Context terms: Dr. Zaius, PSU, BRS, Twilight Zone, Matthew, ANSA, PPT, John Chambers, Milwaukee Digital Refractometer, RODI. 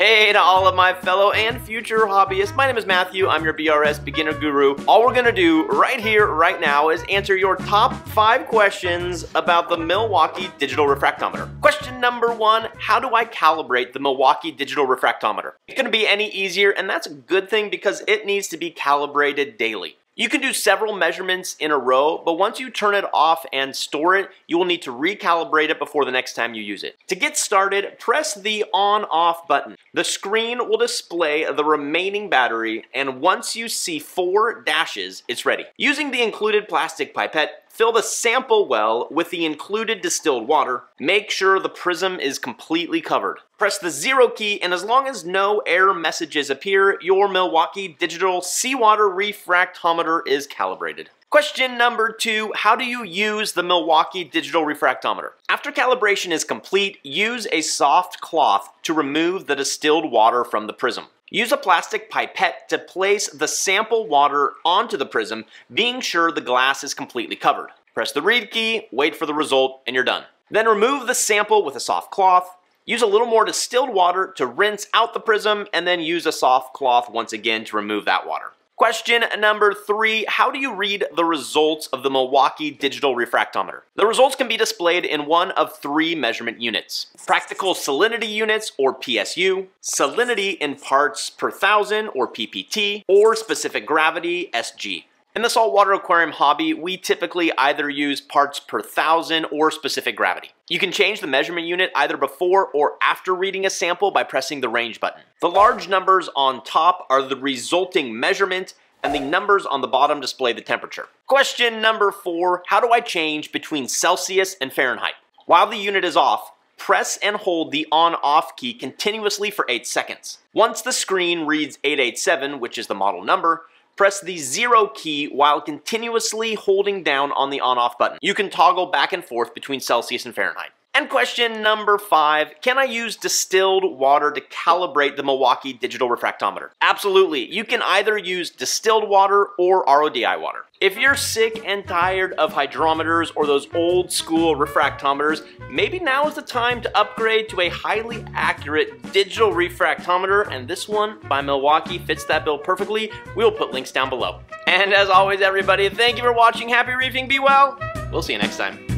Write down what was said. Hey to all of my fellow and future hobbyists, my name is Matthew, I'm your BRS beginner guru. All we're gonna do right here, right now is answer your top 5 questions about the Milwaukee Digital Refractometer. Question number 1, how do I calibrate the Milwaukee Digital Refractometer? It's gonna be any easier, and that's a good thing because it needs to be calibrated daily. You can do several measurements in a row, but once you turn it off and store it, you will need to recalibrate it before the next time you use it. To get started, press the on-off button. The screen will display the remaining battery, and once you see 4 dashes, it's ready. Using the included plastic pipette, fill the sample well with the included distilled water. Make sure the prism is completely covered. Press the 0 key, and as long as no error messages appear, your Milwaukee Digital Seawater Refractometer is calibrated. Question number 2, how do you use the Milwaukee Digital Refractometer? After calibration is complete, use a soft cloth to remove the distilled water from the prism. Use a plastic pipette to place the sample water onto the prism, being sure the glass is completely covered. Press the read key, wait for the result, and you're done. Then remove the sample with a soft cloth. Use a little more distilled water to rinse out the prism, and then use a soft cloth once again to remove that water. Question number 3, how do you read the results of the Milwaukee Digital Refractometer? The results can be displayed in one of 3 measurement units: practical salinity units, or PSU, salinity in parts per thousand, or PPT, or specific gravity, SG. In the saltwater aquarium hobby, we typically either use parts per thousand or specific gravity. You can change the measurement unit either before or after reading a sample by pressing the range button. The large numbers on top are the resulting measurement, and the numbers on the bottom display the temperature. Question number 4, how do I change between Celsius and Fahrenheit? While the unit is off, press and hold the on-off key continuously for 8 seconds. Once the screen reads 887, which is the model number, press the 0 key while continuously holding down on the on-off button. You can toggle back and forth between Celsius and Fahrenheit. And question number 5, can I use distilled water to calibrate the Milwaukee Digital Refractometer? Absolutely, you can either use distilled water or RODI water. If you're sick and tired of hydrometers or those old school refractometers, maybe now is the time to upgrade to a highly accurate digital refractometer, and this one by Milwaukee fits that bill perfectly. We'll put links down below. And as always, everybody, thank you for watching. Happy reefing, be well. We'll see you next time.